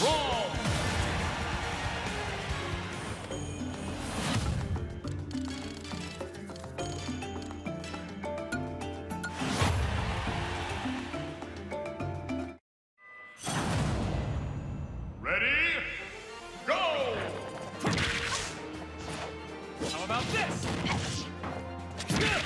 Brawl. Ready? Go! How about this? Yeah.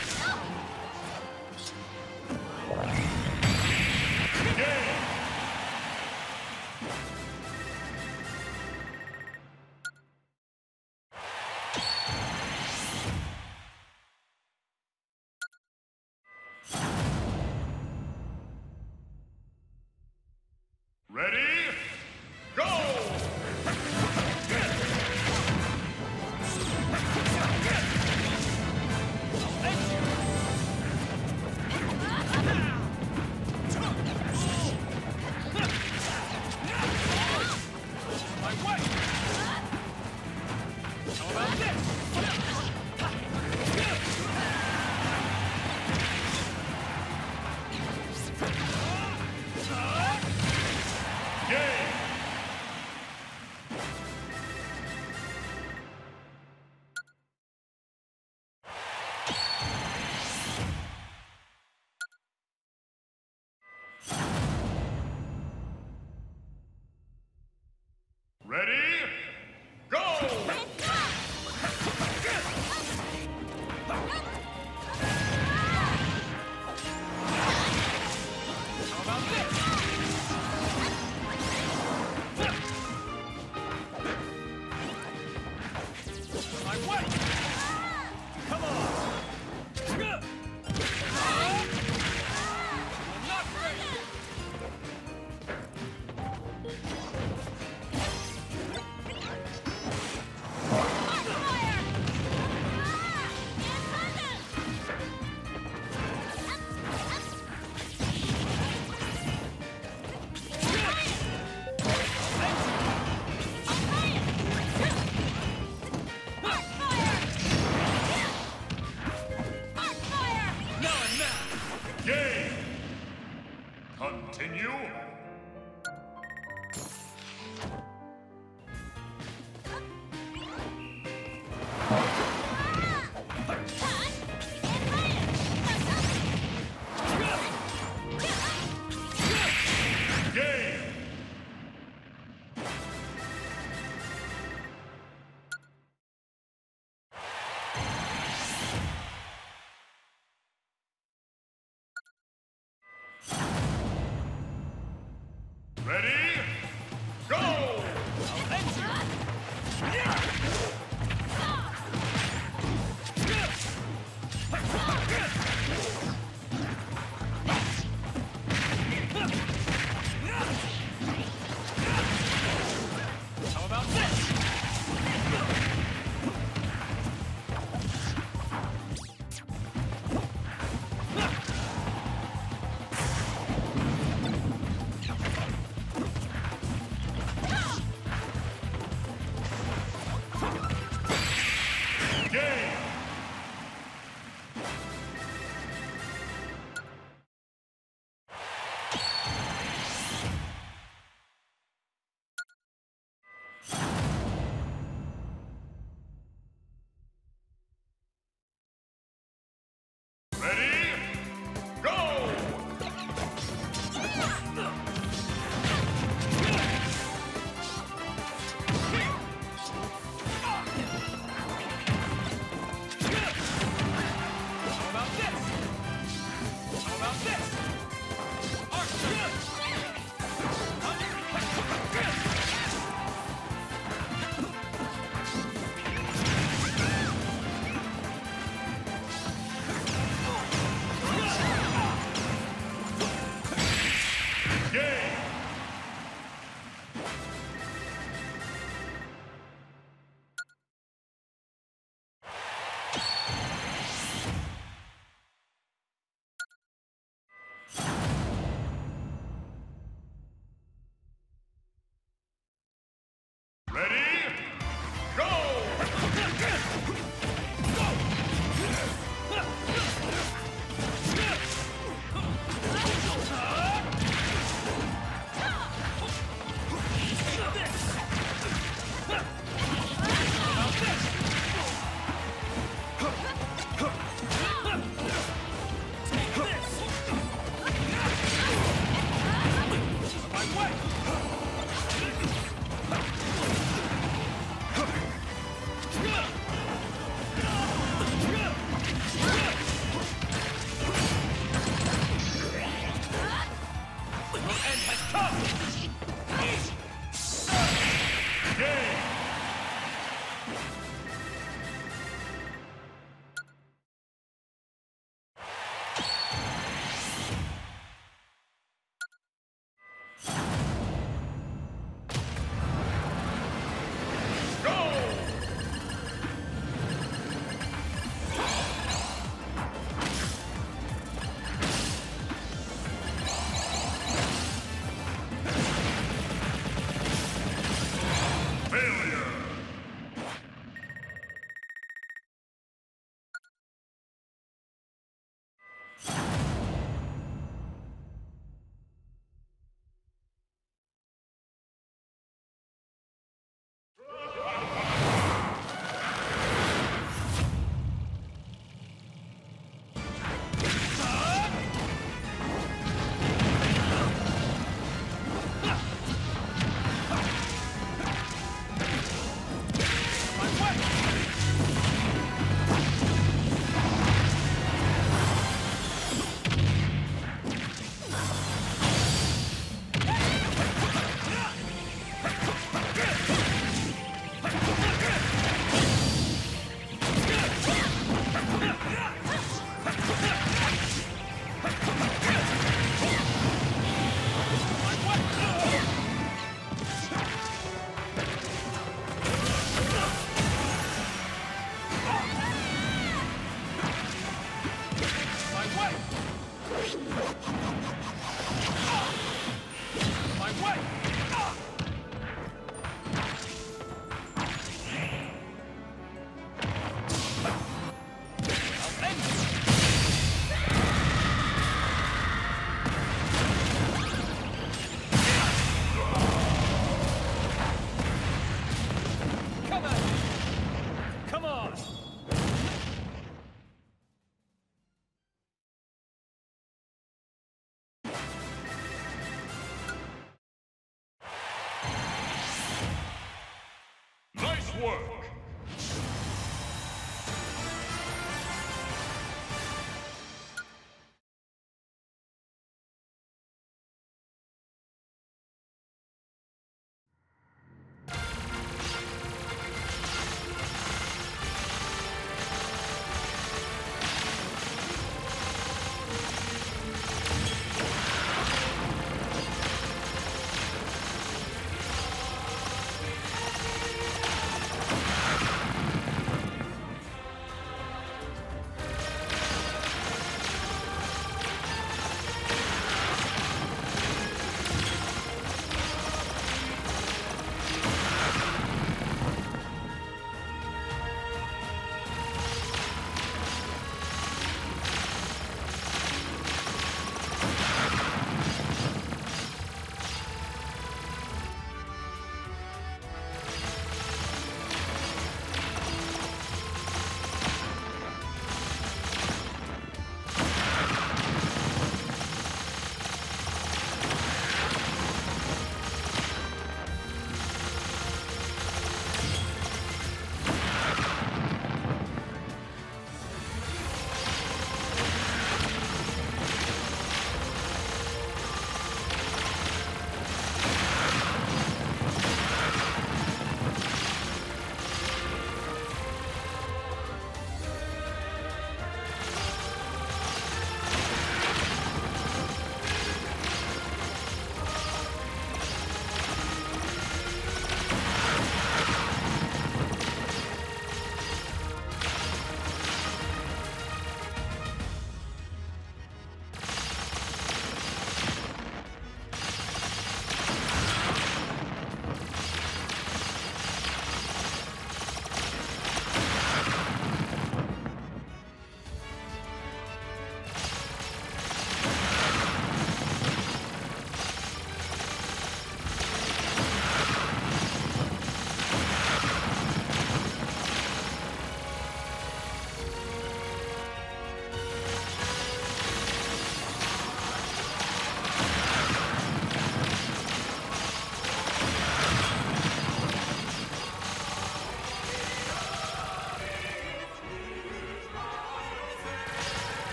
work.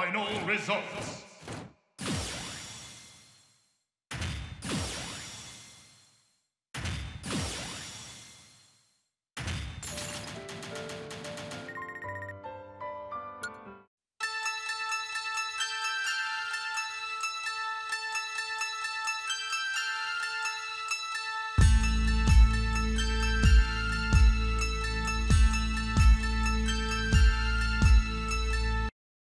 Final results.